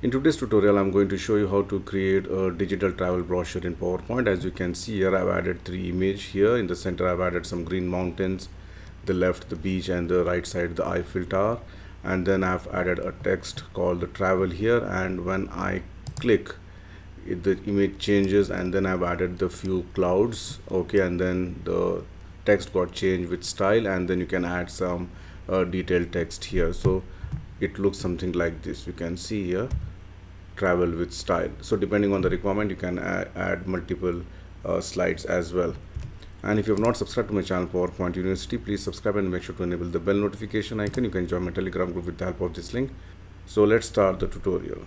In today's tutorial, I'm going to show you how to create a digital travel brochure in PowerPoint. As you can see here, I've added three images here. In the center, I've added some green mountains, the left, the beach, and the right side, the Eiffel Tower. And then I've added a text called the travel here. And when I click, the image changes, and then I've added the few clouds. Okay, and then the text got changed with style, and then you can add some detailed text here. So it looks something like this. You can see here, travel with style. So depending on the requirement, you can add multiple slides as well. And if you have not subscribed to my channel PowerPoint University, please subscribe and make sure to enable the bell notification icon. You can join my Telegram group with the help of this link. So let's start the tutorial.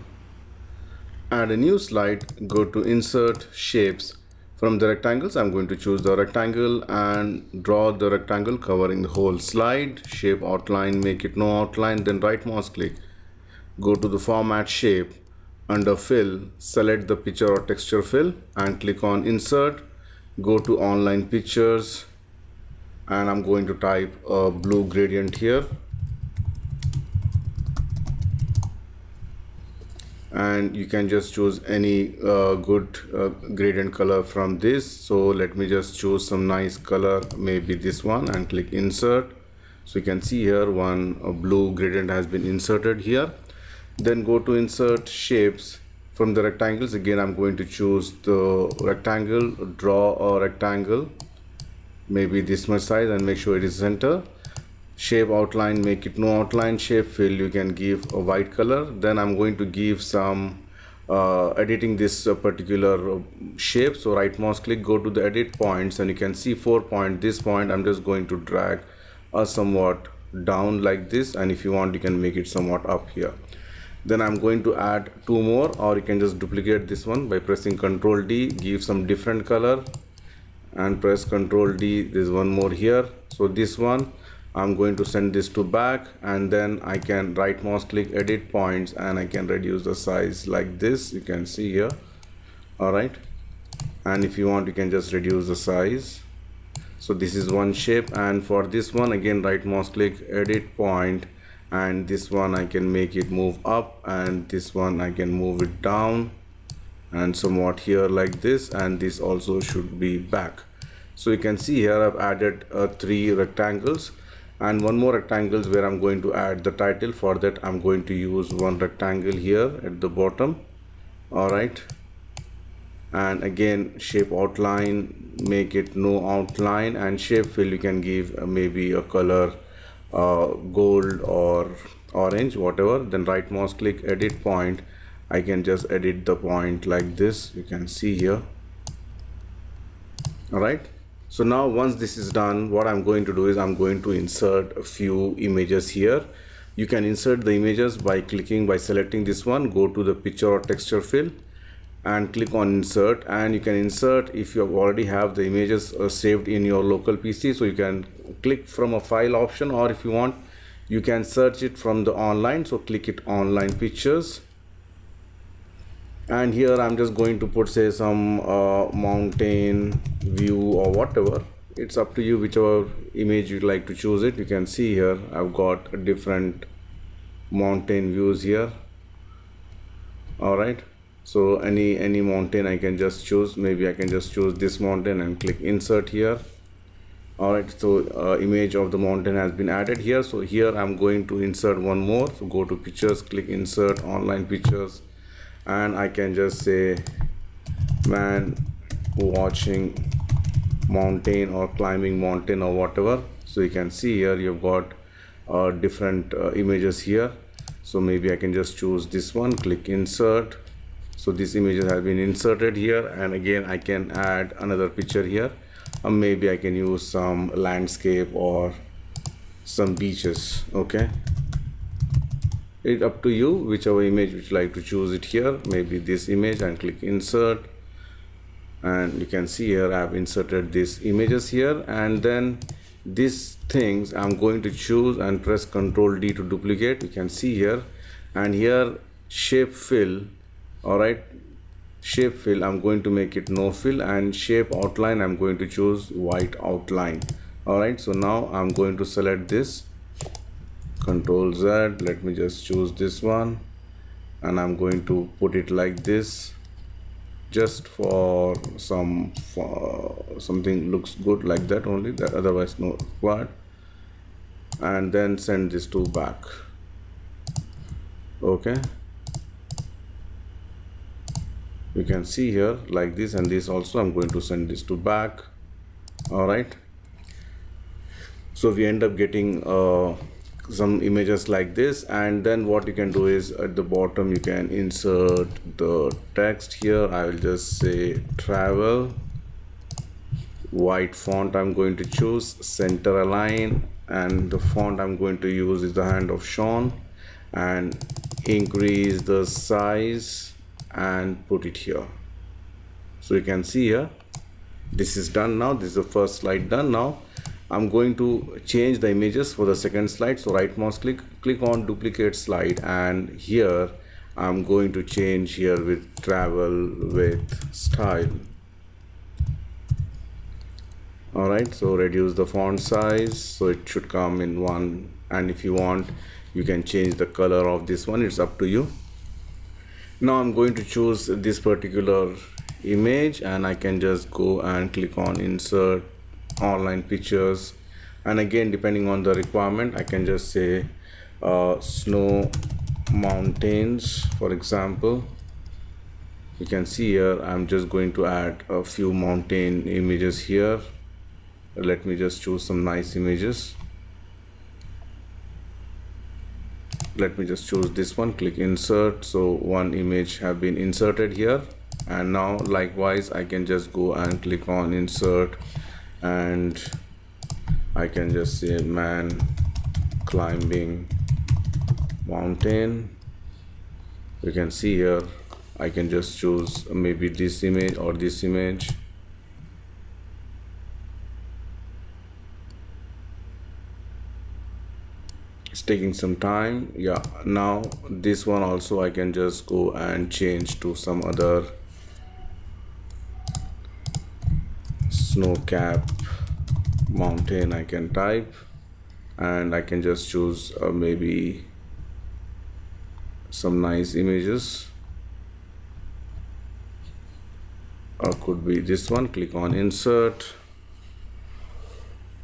Add a new slide, go to insert shapes. From the rectangles, I'm going to choose the rectangle and draw the rectangle covering the whole slide. Shape outline, make it no outline, then right mouse click, go to the format shape. Under fill, select the picture or texture fill and click on insert. Go to online pictures, and I'm going to type a blue gradient here, and you can just choose any good gradient color from this. So let me just choose some nice color, maybe this one, and click insert. So you can see here a blue gradient has been inserted here. Then go to insert shapes. From the rectangles, again I'm going to choose the rectangle, draw a rectangle, maybe this much size, and make sure it is center. Shape outline, make it no outline. Shape fill, you can give a white color. Then I'm going to give some editing this particular shape. So right mouse click, go to the edit points, and you can see 4 points. This point I'm just going to drag somewhat down like this, and if you want you can make it somewhat up here. Then I'm going to add 2 more, or you can just duplicate this one by pressing Ctrl D, give some different color and press Ctrl D. There's one more here. So this one, I'm going to send this to back, and then I can right mouse click, edit points, and I can reduce the size like this. You can see here. Alright. And if you want, you can just reduce the size. So this is one shape, and for this one, again, right mouse click, edit point. And this one I can make it move up, and this one I can move it down and somewhat here like this, and this also should be back. So you can see here I've added 3 rectangles and 1 more rectangles where I'm going to add the title. For that I'm going to use 1 rectangle here at the bottom. Alright, and again shape outline, make it no outline, and shape fill you can give maybe a color gold or orange, whatever. Then right mouse click, edit point. I can just edit the point like this. You can see here. Alright, so now once this is done, what I'm going to do is I'm going to insert a few images here. You can insert the images by selecting this one, go to the picture or texture fill and click on insert. And you can insert if you already have the images saved in your local PC, so you can click from a file option, or if you want you can search it from the online. So click it, online pictures, and here I'm just going to put say some mountain view or whatever. It's up to you whichever image you'd like to choose it. You can see here I've got different mountain views here. Alright, so any mountain I can just choose. Maybe I can just choose this mountain and click insert here. Alright, so image of the mountain has been added here. So here I'm going to insert 1 more. So go to pictures, click insert, online pictures, and I can just say man watching mountain or climbing mountain or whatever. So you can see here you've got different images here. So maybe I can just choose this one, click insert. So these images have been inserted here, and again I can add another picture here. Maybe I can use some landscape or some beaches. Okay, it's up to you whichever image you like to choose it here. Maybe this image and click insert, and you can see here I've inserted these images here. And then these things I'm going to choose and press Ctrl D to duplicate. You can see here, and here shape fill. Alright, shape fill I'm going to make it no fill, and shape outline I'm going to choose white outline. Alright, so now I'm going to select this, Ctrl Z, let me just choose this one, and I'm going to put it like this just for something looks good like that only, that otherwise no required. And then send these two back. Okay, you can see here like this, and this also I'm going to send these two back. All right, so we end up getting some images like this. And then what you can do is at the bottom you can insert the text. Here I will just say travel, white font I'm going to choose, center align, and the font I'm going to use is the Hand of Sean, and increase the size and put it here. So you can see here this is done. Now this is the first slide done. Now I'm going to change the images for the second slide. So right mouse click, click on duplicate slide, and here I'm going to change here with travel with style. All right, so reduce the font size, so it should come in one, and if you want you can change the color of this one, it's up to you. Now I'm going to choose this particular image, and I can just go and click on insert online pictures, and again depending on the requirement I can just say snow mountains, for example. You can see here I'm just going to add a few mountain images here. Let me just choose some nice images. Let me just choose this one, click insert. So one image have been inserted here, and now likewise I can just go and click on insert, and I can just say man climbing mountain. You can see here I can just choose maybe this image or this image. It's taking some time. Yeah, now this one also I can just go and change to some other snow cap mountain I can type, and I can just choose maybe some nice images, or could be this one. Click on insert.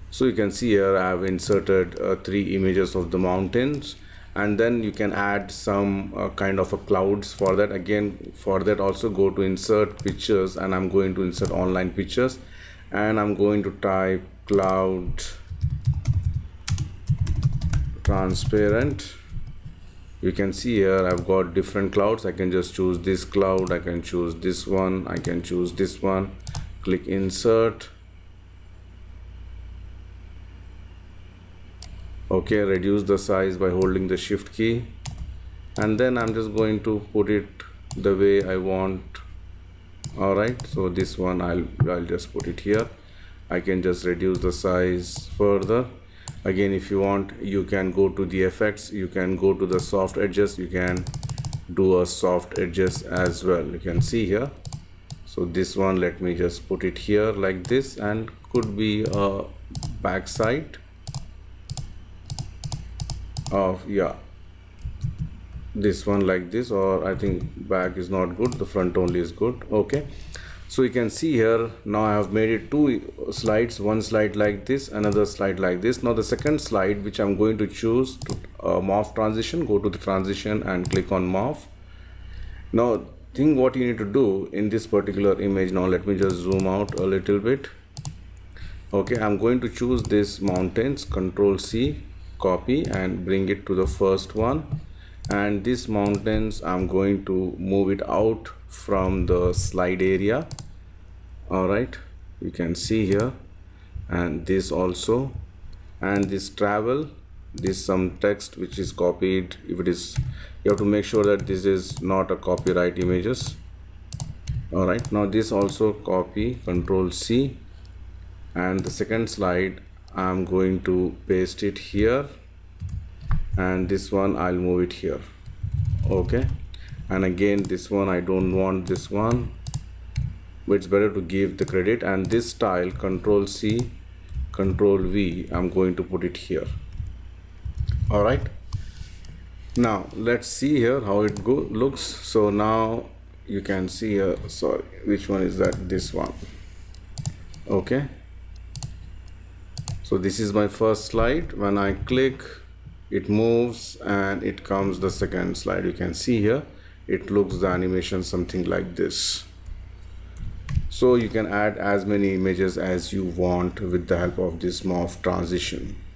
So you can see here I have inserted three images of the mountains, and then you can add some kind of a clouds for that. Again, for that also go to insert pictures, and I'm going to insert online pictures, and I'm going to type cloud transparent. You can see here I've got different clouds. I can just choose this cloud, I can choose this one, I can choose this one. Click insert. Okay, reduce the size by holding the shift key, and then I'm just going to put it the way I want. All right, so this one I'll just put it here. I can just reduce the size further. Again, if you want you can go to the effects, you can go to the soft edges, you can do a soft edges as well. You can see here, so this one let me just put it here like this, and could be a backside of, yeah, this one like this, or I think back is not good, the front only is good. Okay, so you can see here now I have made it two slides, one slide like this, another slide like this. Now the second slide which I'm going to choose to morph transition, go to the transition and click on morph. Now think what you need to do in this particular image. Now let me just zoom out a little bit. Okay, I'm going to choose this mountains, Control C, copy and bring it to the first one, and this mountains I'm going to move it out from the slide area. All right, you can see here, and this also, and this travel, this some text which is copied. If it is, you have to make sure that this is not a copyright images. All right, now this also copy, Control C, and the second slide I'm going to paste it here, and this one I'll move it here. Okay, and again this one I don't want this one, but it's better to give the credit. And this style, Control C, Control V, I'm going to put it here. All right, Now let's see here how it looks. So now you can see here, sorry, which one is that? This one. Okay, so this is my first slide. When I click, it moves and it comes the second slide. You can see here it looks the animation something like this. So you can add as many images as you want with the help of this morph transition.